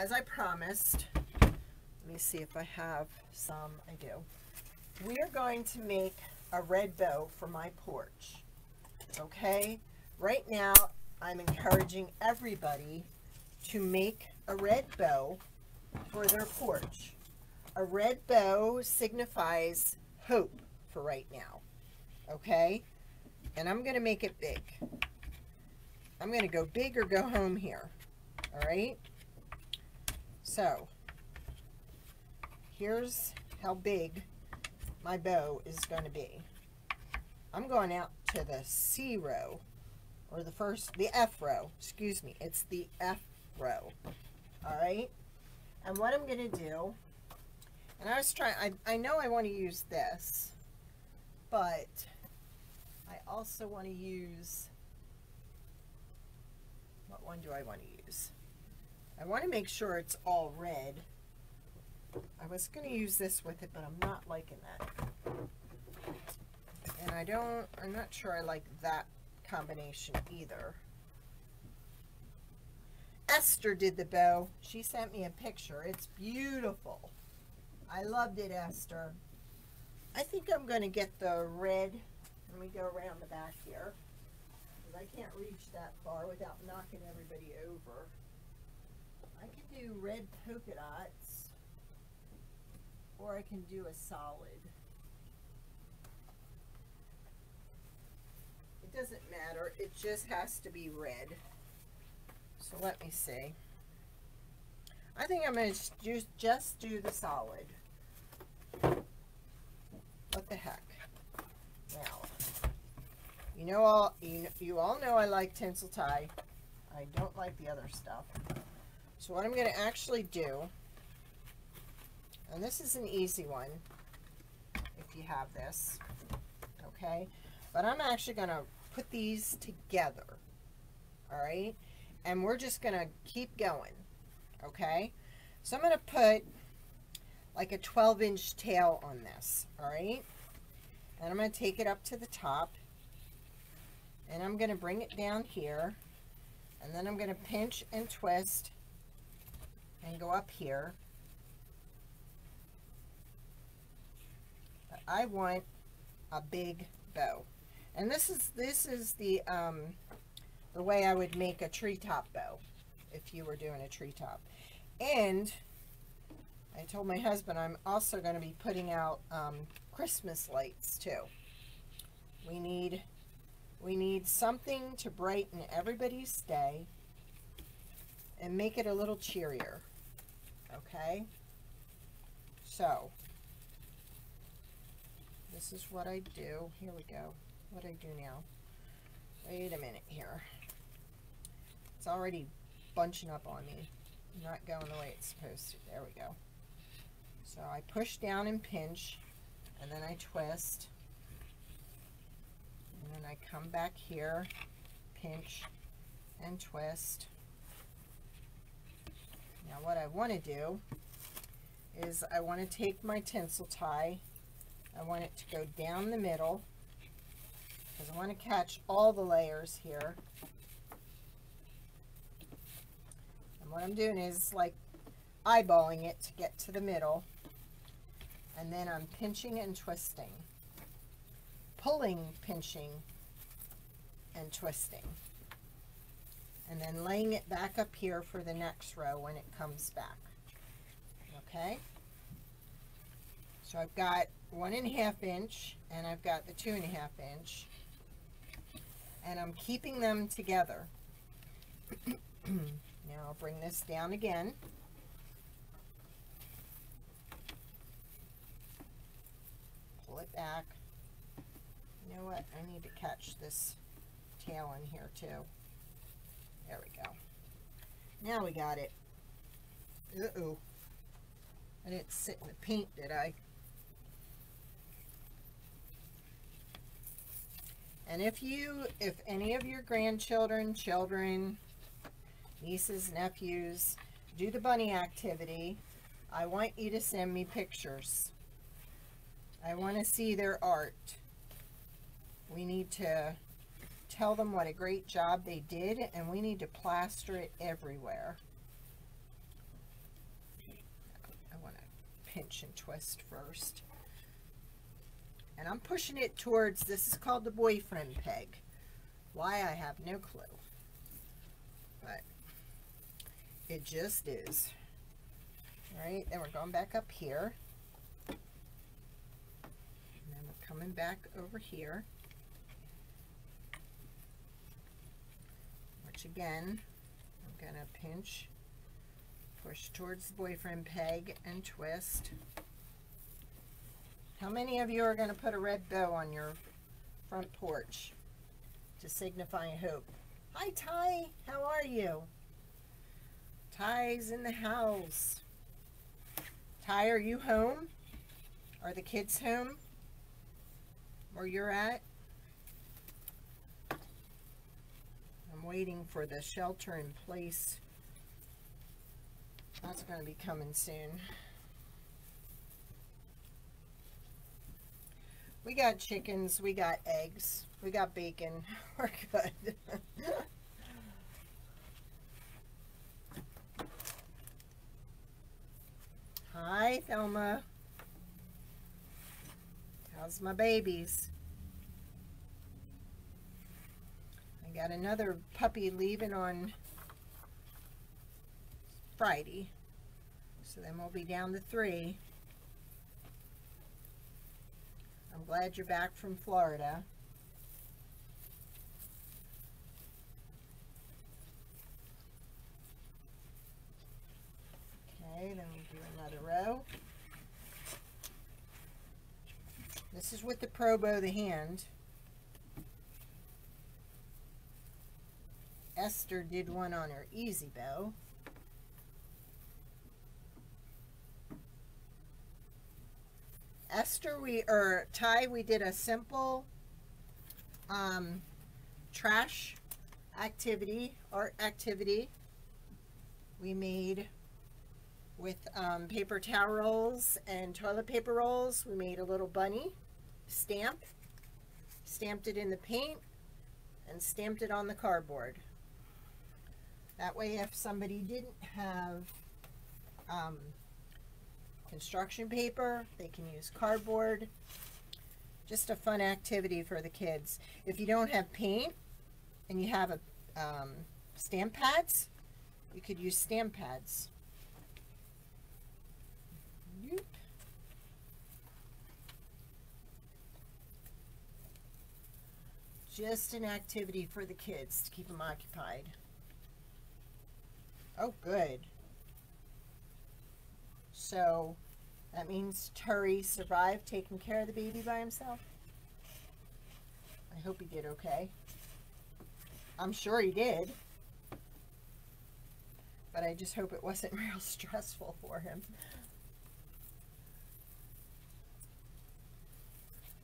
as I promised, let me see if I have some, I do. We are going to make a red bow for my porch, okay? Right now, I'm encouraging everybody to make a red bow for their porch. A red bow signifies hope for right now, okay? And I'm gonna make it big. I'm gonna go big or go home here, all right? So, here's how big my bow is gonna be. I'm going out to the C row, or the F row, excuse me, it's the F row, all right? And what I'm gonna do, and I know I wanna use this, but I also wanna use, what one do I wanna use? I wanna make sure it's all red. I was gonna use this with it, but I'm not liking that. And I'm not sure I like that combination either. Esther did the bow. She sent me a picture. It's beautiful. I loved it, Esther. I think I'm gonna get the red. Let me go around the back here, because I can't reach that far without knocking everybody over. I can do red polka dots, or I can do a solid. It doesn't matter, it just has to be red. So let me see. I think I'm going to just do the solid. What the heck? Now, you all know I like tinsel tie. I don't like the other stuff. So what I'm going to actually do, and this is an easy one if you have this, okay? But I'm actually going to put these together, all right? And we're just going to keep going, okay? So I'm going to put like a 12-inch tail on this, all right? And I'm going to take it up to the top, and I'm going to bring it down here, and then I'm going to pinch and twist and go up here. But I want a big bow, and this is the way I would make a treetop bow if you were doing a treetop. And I told my husband I'm also going to be putting out Christmas lights too. We need something to brighten everybody's day and make it a little cheerier, okay? So this is what I do. Here we go. What do I do now? Wait a minute here. It's already bunching up on me. Not going the way it's supposed to. There we go. So I push down and pinch, and then I twist, and then I come back here, pinch and twist. Now what I want to do is I want to take my tinsel tie. I want it to go down the middle, because I want to catch all the layers here. And what I'm doing is like eyeballing it to get to the middle, and then I'm pinching and twisting, pulling, pinching and twisting, and then laying it back up here for the next row when it comes back, okay? So I've got 1.5 inch, and I've got the 2.5 inch, and I'm keeping them together. Now I'll bring this down again, pull it back. You know what? I need to catch this tail in here too. There we go. Now we got it. Uh-oh. I didn't sit in the paint, did I? And if any of your grandchildren, children, nieces, nephews do the bunny activity, I want you to send me pictures. I want to see their art. We need to tell them what a great job they did, and we need to plaster it everywhere. pinch and twist first. And I'm pushing it towards, this is called the boyfriend peg. Why, I have no clue. But it just is. All right, then we're going back up here. And then we're coming back over here. Which again, I'm gonna pinch, push towards the boyfriend peg and twist. How many of you are going to put a red bow on your front porch to signify hope? Hi, Ty. How are you? Ty's in the house. Ty, are you home? Are the kids home where you're at? I'm waiting for the shelter in place. That's going to be coming soon. We got chickens, we got eggs, we got bacon. We're good. Hi, Thelma. How's my babies? I got another puppy leaving on Friday, so then we'll be down to 3. I'm glad you're back from Florida. Okay, then we'll do another row. This is with the ProBow, the hand. Esther did one on her easy bow. Esther, Ty, we did a simple trash activity, art activity we made with paper towel rolls and toilet paper rolls. We made a little bunny stamp, stamped it in the paint, and stamped it on the cardboard. That way if somebody didn't have construction paper, they can use cardboard. Just a fun activity for the kids. If you don't have paint and you have a stamp pads, you could use stamp pads. Nope. Just an activity for the kids to keep them occupied. Oh, good. So that means Turi survived taking care of the baby by himself. I hope he did okay. I'm sure he did. But I just hope it wasn't real stressful for him.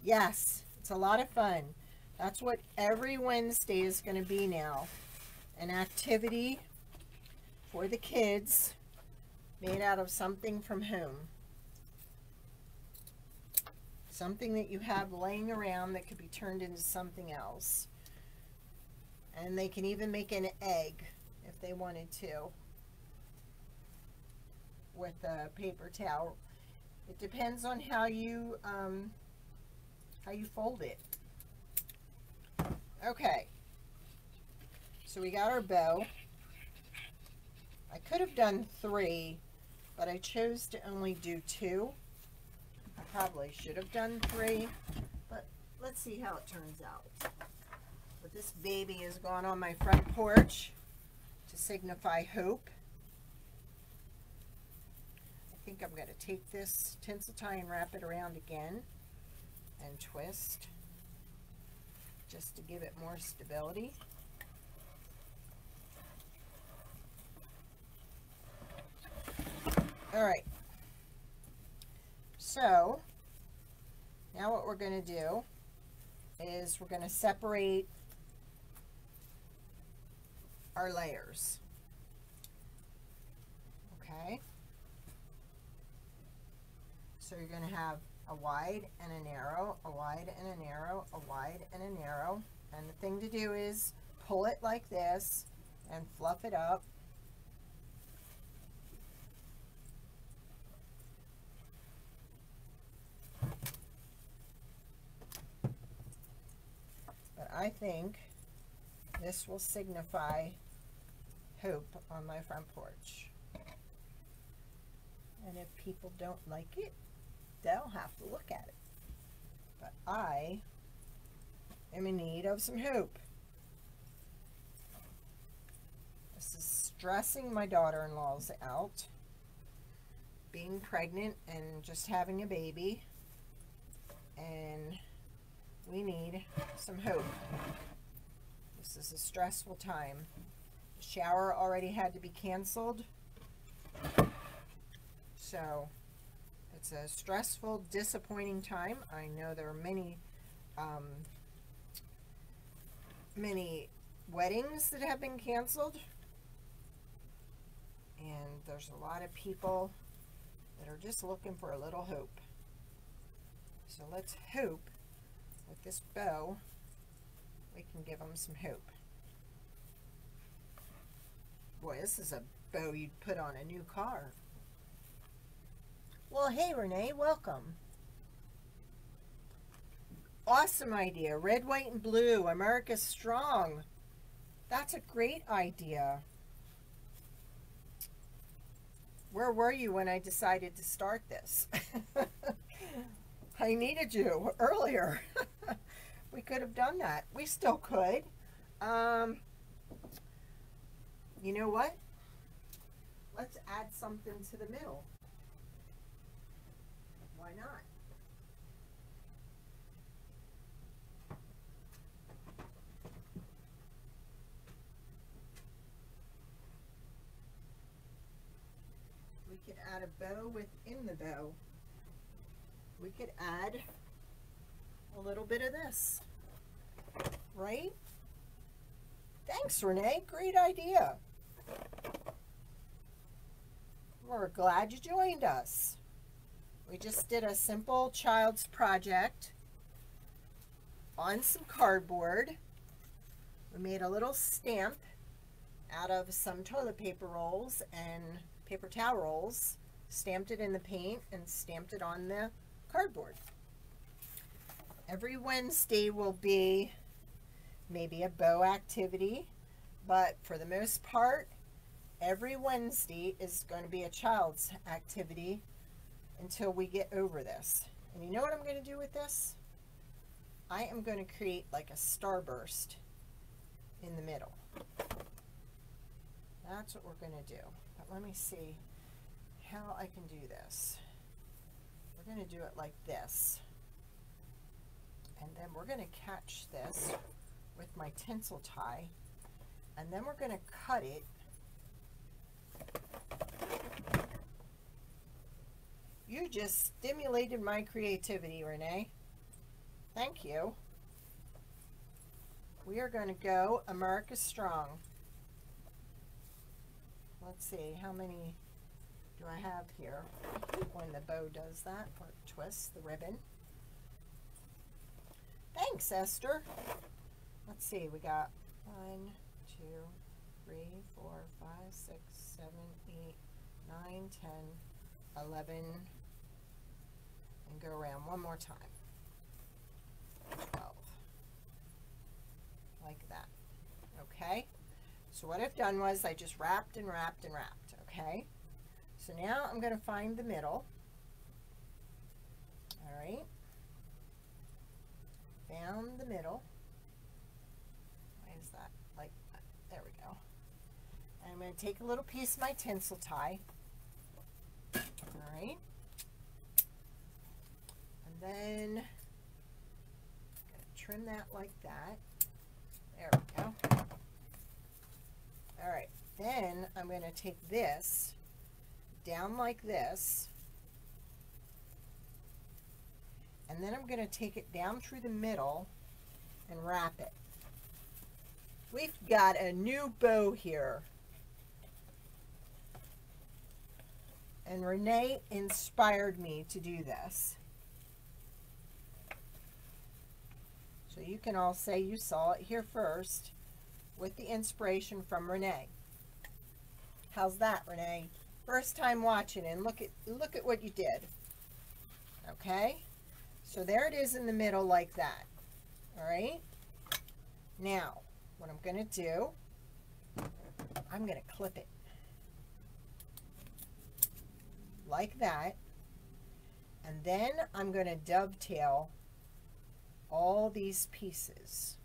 Yes, it's a lot of fun. That's what every Wednesday is going to be now. An activity for the kids. Made out of something from home. Something that you have laying around that could be turned into something else. And they can even make an egg if they wanted to with a paper towel. It depends on how you fold it. Okay. So we got our bow. I could have done 3. But I chose to only do 2. I probably should have done 3, but let's see how it turns out. But this baby is going on my front porch to signify hope. I think I'm going to take this tinsel tie and wrap it around again and twist just to give it more stability. All right, so now what we're going to do is we're going to separate our layers, okay? So you're going to have a wide and a narrow, a wide and a narrow, a wide and a narrow, and the thing to do is pull it like this and fluff it up. I think this will signify hope on my front porch. And if people don't like it, they'll have to look at it. But I am in need of some hope. This is stressing my daughter-in-laws out. Being pregnant and just having a baby, and we need some hope. This is a stressful time. The shower already had to be canceled, so it's a stressful, disappointing time. I know there are many weddings that have been canceled, and there's a lot of people that are just looking for a little hope. So let's hope with this bow we can give them some hope. Boy, this is a bow you'd put on a new car. Well, hey Renee, welcome. Awesome idea. Red, white, and blue. America's strong. That's a great idea. Where were you when I decided to start this? I needed you earlier. We could have done that. We still could. You know what? Let's add something to the middle. Why not? We could add a bow within the bow. We could add a little bit of this, right? Thanks, Renee. Great idea. We're glad you joined us. We just did a simple child's project on some cardboard. We made a little stamp out of some toilet paper rolls and paper towel rolls, stamped it in the paint, and stamped it on the cardboard. Every Wednesday will be maybe a bow activity, but for the most part, every Wednesday is going to be a child's activity until we get over this. And you know what I'm going to do with this? I am going to create like a starburst in the middle. That's what we're going to do. Let me see how I can do this. We're going to do it like this, and then we're going to catch this with my tinsel tie, and then we're going to cut it. You just stimulated my creativity, Renee. Thank you. We are going to go America Strong. Let's see, how many do I have here? When the bow does that, or twists the ribbon. Thanks, Esther. Let's see, we got 1, 2, 3, 4, 5, 6, 7, 8, 9, 10, 11, and go around one more time. 12, like that, okay? So what I've done was I just wrapped and wrapped and wrapped, okay? So now I'm going to find the middle. All right. Found the middle. Why is that like that? There we go. And I'm going to take a little piece of my tinsel tie. All right. And then I'm going to trim that like that. There we go. All right, then I'm going to take this down like this, and then I'm going to take it down through the middle and wrap it. We've got a new bow here. And Renee inspired me to do this. So you can all say you saw it here first, with the inspiration from Renee. How's that, Renee? First time watching, and look at what you did. Okay? So there it is in the middle like that. All right? Now, what I'm going to do, I'm going to clip it like that, and then I'm going to dovetail all these pieces.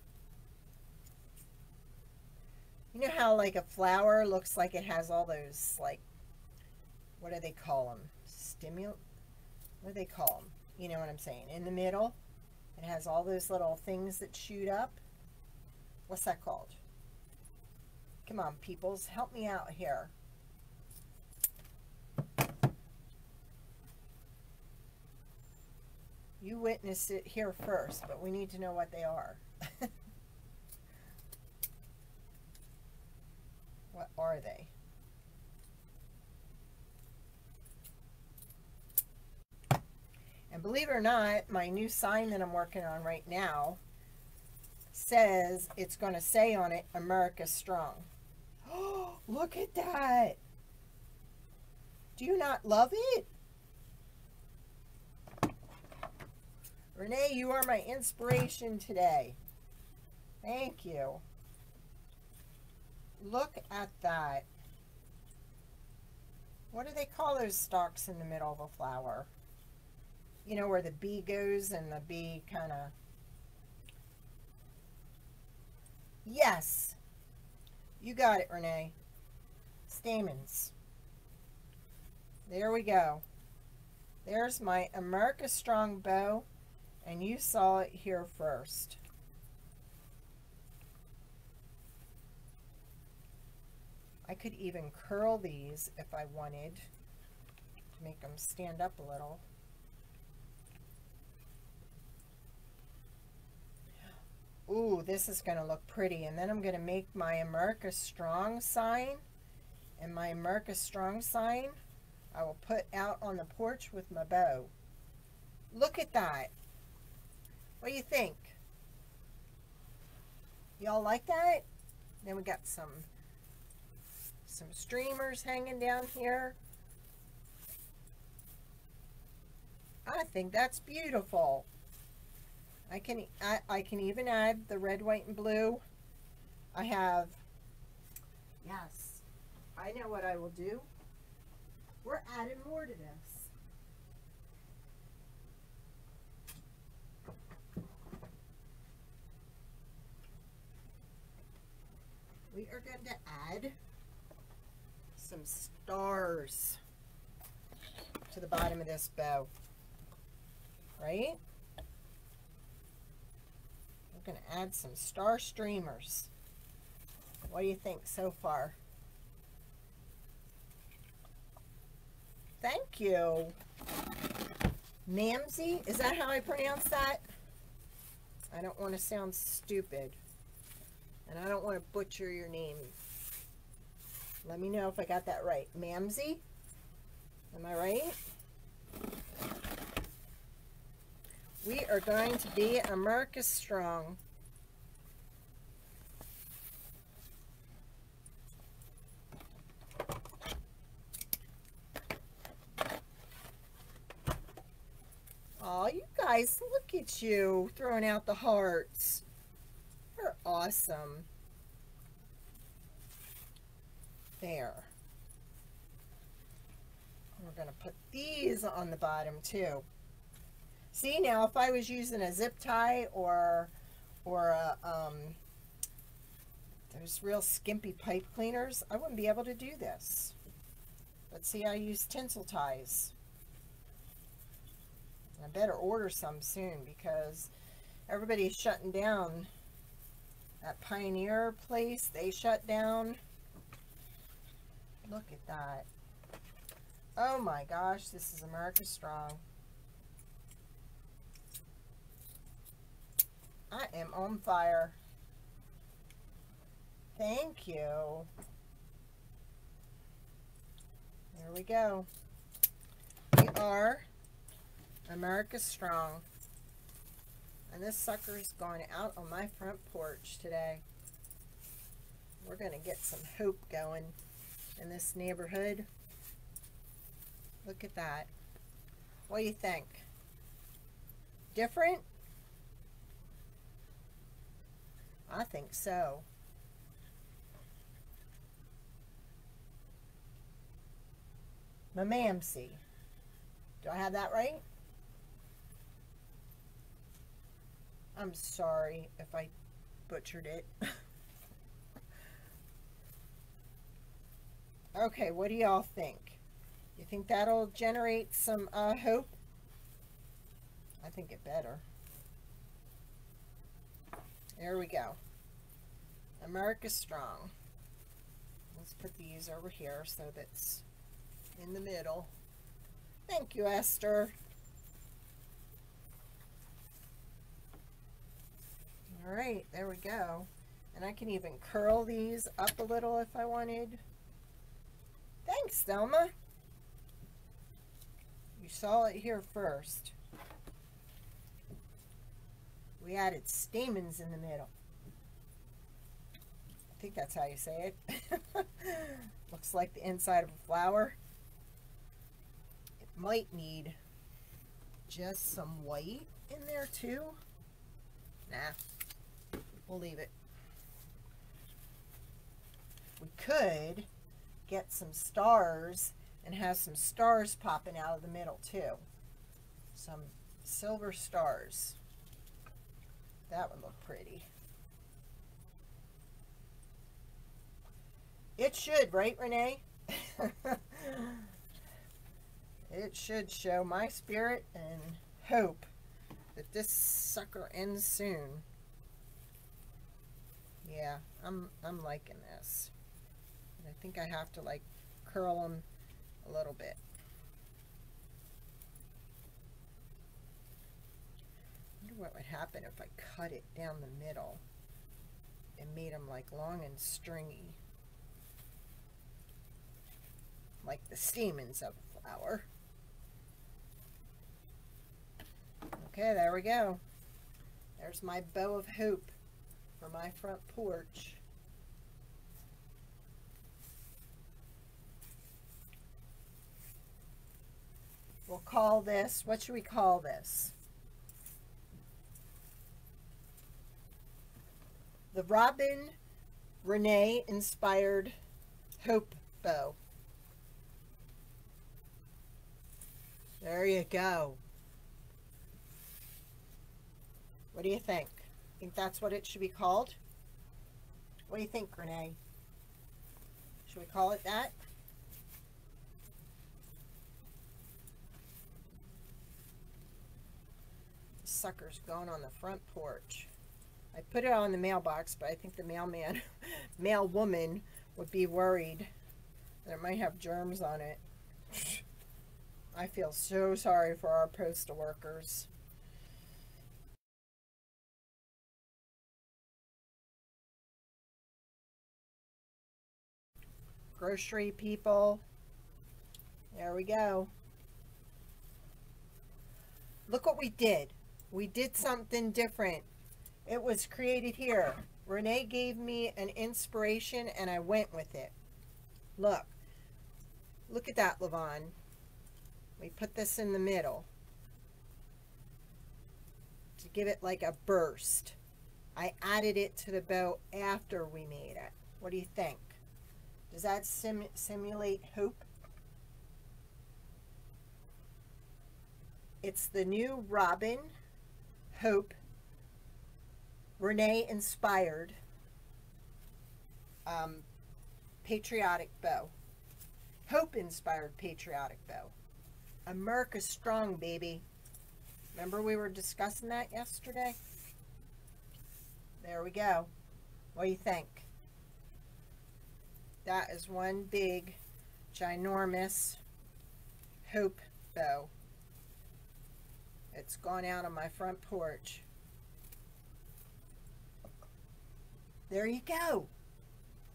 You know how like a flower looks like it has all those, like, what do they call them? What do they call them? You know what I'm saying? In the middle, it has all those little things that shoot up. What's that called? Come on, peoples, help me out here. You witnessed it here first, but we need to know what they are. What are they? And believe it or not, my new sign that I'm working on right now says, it's going to say on it, America Strong. Oh, look at that. Do you not love it? Renee, you are my inspiration today. Thank you. Look at that. What do they call those stalks in the middle of a flower? You know, where the bee goes and the bee kind of... Yes. You got it, Renee. Stamens. There we go. There's my America Strong bow. And you saw it here first. I could even curl these if I wanted to make them stand up a little. Ooh, this is going to look pretty. And then I'm going to make my America Strong sign. And my America Strong sign, I will put out on the porch with my bow. Look at that. What do you think? Y'all like that? Then we got some streamers hanging down here. I think that's beautiful. I can even add the red, white, and blue. I have, yes, I know what I will do. We're adding more to this. We are going to add some stars to the bottom of this bow, right? We're going to add some star streamers. What do you think so far? Thank you. Mamsie, is that how I pronounce that? I don't want to sound stupid. And I don't want to butcher your name. Let me know if I got that right. Mamsie? Am I right? We are going to be America Strong. Oh, you guys, look at you throwing out the hearts. They're awesome. There. We're going to put these on the bottom too. See, now if I was using a zip tie or those real skimpy pipe cleaners, I wouldn't be able to do this. But see, I use tinsel ties. I better order some soon because everybody's shutting down. That Pioneer place, they shut down. Look at that. Oh my gosh, this is America Strong. I am on fire. Thank you. There we go. We are America Strong. And this sucker is going out on my front porch today. We're going to get some hope going in this neighborhood. Look at that. What do you think? Different? I I think so. Mamamsi. Do I have that right? I'm sorry if I butchered it. Okay, what do y'all think? You think that'll generate some hope? I think it better. There we go. America Strong. Let's put these over here so that's in the middle. Thank you, Esther. All right, there we go. And I can even curl these up a little if I wanted. Thanks, Thelma. You saw it here first. We added stamens in the middle. I think that's how you say it. Looks like the inside of a flower. It might need just some white in there too. Nah, we'll leave it. We could get some stars and have some stars popping out of the middle too. Some silver stars. That would look pretty. It should, right, Renee? It should show my spirit and hope that this sucker ends soon. Yeah, I'm liking this. I think I have to like curl them a little bit. I wonder what would happen if I cut it down the middle and made them like long and stringy, like the stamens of a flower. Okay, there we go. There's my bow of hope for my front porch. We'll call this, what should we call this? The Robin Renee inspired hope bow. There you go. What do you think? Think that's what it should be called? What do you think, Renee? Should we call it that? This sucker's going on the front porch. I put it on the mailbox, but I think the mailman, mailwoman would be worried that it might have germs on it. I feel so sorry for our postal workers. Grocery people. There we go. Look what we did. We did something different. It was created here. Renee gave me an inspiration and I went with it. Look. Look at that, Levon. We put this in the middle to give it like a burst. I added it to the bow after we made it. What do you think? Does that simulate hope? It's the new Robin Hope Renee inspired patriotic bow. Hope inspired patriotic bow. America Strong, baby. Remember we were discussing that yesterday? There we go. What do you think? That is one big, ginormous hope bow. It's gone out on my front porch. There you go.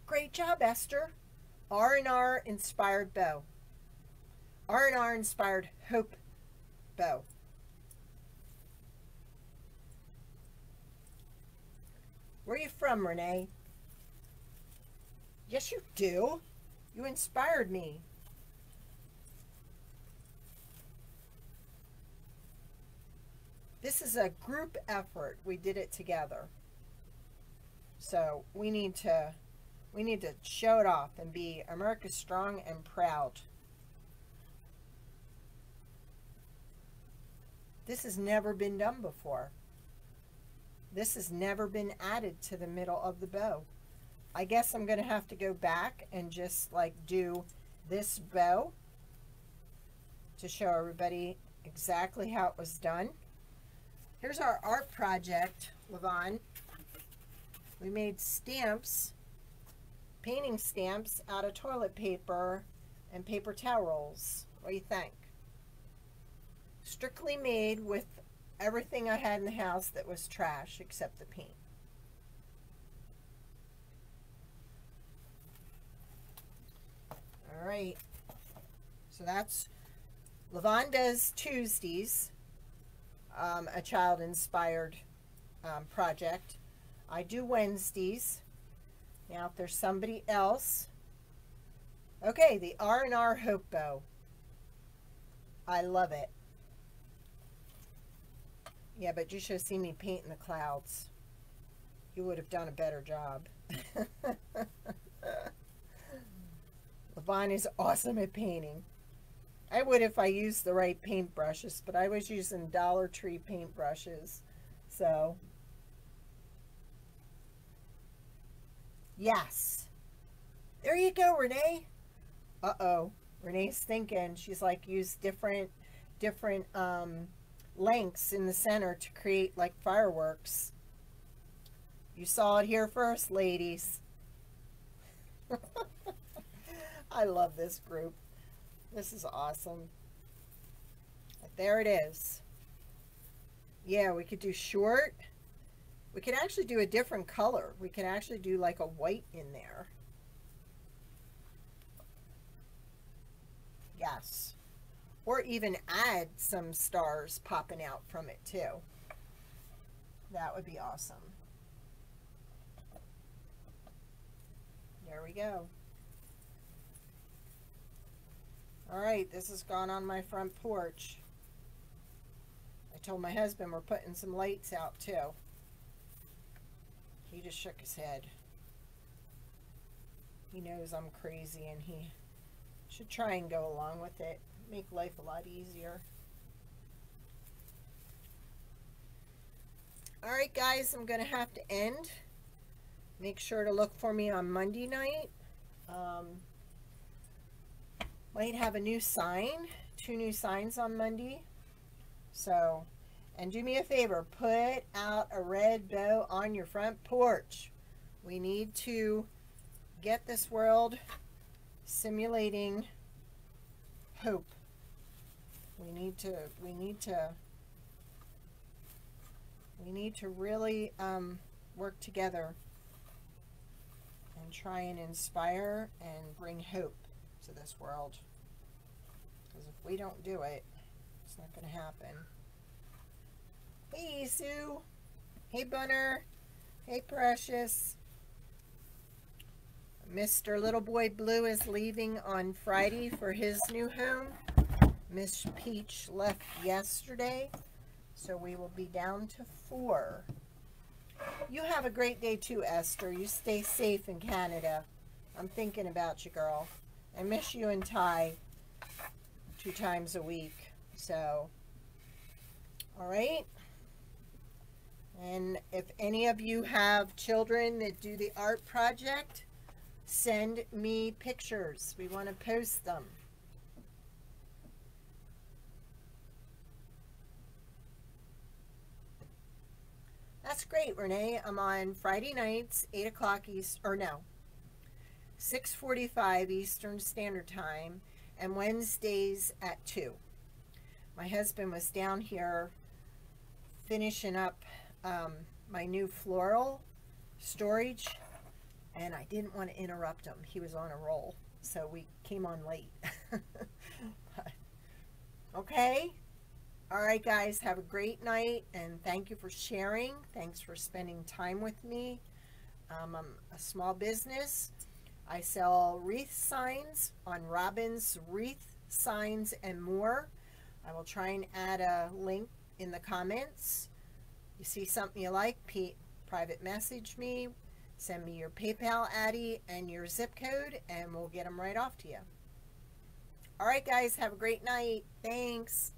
Great job, Esther. R&R inspired bow. R&R inspired hope bow. Where are you from, Renee? Yes, you do. You inspired me. This is a group effort. We did it together. So we need to show it off and be America strong and proud. This has never been done before. This has never been added to the middle of the bow. I guess I'm going to have to go back and just like do this bow to show everybody exactly how it was done. Here's our art project, Levon. We made stamps, painting stamps out of toilet paper and paper towel rolls. What do you think? Strictly made with everything I had in the house that was trash except the paint. All right, so that's Lavanda's Tuesdays, a child-inspired project. I do Wednesdays. Now, if there's somebody else. Okay, the R&R Hope Bow. I love it. Yeah, but you should have seen me painting the clouds. You would have done a better job. Levon is awesome at painting. I would if I used the right paintbrushes, but I was using Dollar Tree paintbrushes. So, yes. There you go, Renee. Uh-oh. Renee's thinking. She's like, use different lengths in the center to create like fireworks. You saw it here first, ladies. I love this group. This is awesome. But there it is. Yeah, we could do short. We could actually do a different color. We can actually do like a white in there. Yes. Or even add some stars popping out from it too. That would be awesome. There we go. All right, this has gone on my front porch. I told my husband we're putting some lights out too. He just shook his head. He knows I'm crazy and he should try and go along with it. Make life a lot easier. All right, guys, I'm going to have to end. Make sure to look for me on Monday night. Might have a new sign, 2 new signs on Monday. So, and do me a favor, put out a red bow on your front porch. We need to get this world simulating hope. We need to really work together and try and inspire and bring hope to this world, because if we don't do it, it's not going to happen. Hey Sue, hey Bunner, hey Precious. Mr. Little Boy Blue is leaving on Friday for his new home. Miss Peach left yesterday, so we will be down to 4. You have a great day too, Esther. You stay safe in Canada. I'm thinking about you, girl. I miss you and Ty 2 times a week. So, all right. And if any of you have children that do the art project, send me pictures. We want to post them. That's great, Renee. I'm on Friday nights, 8 o'clock East, or no, 6:45 Eastern Standard Time, and Wednesdays at 2. My husband was down here finishing up my new floral storage, and I didn't want to interrupt him. He was on a roll, so we came on late. But, okay. All right, guys, have a great night, and thank you for sharing. Thanks for spending time with me. I'm a small business. I sell wreath signs on Robin's Wreath Signs and More. I will try and add a link in the comments. You see something you like, private message me. Send me your PayPal, Addie, and your zip code, and we'll get them right off to you. All right, guys, have a great night. Thanks.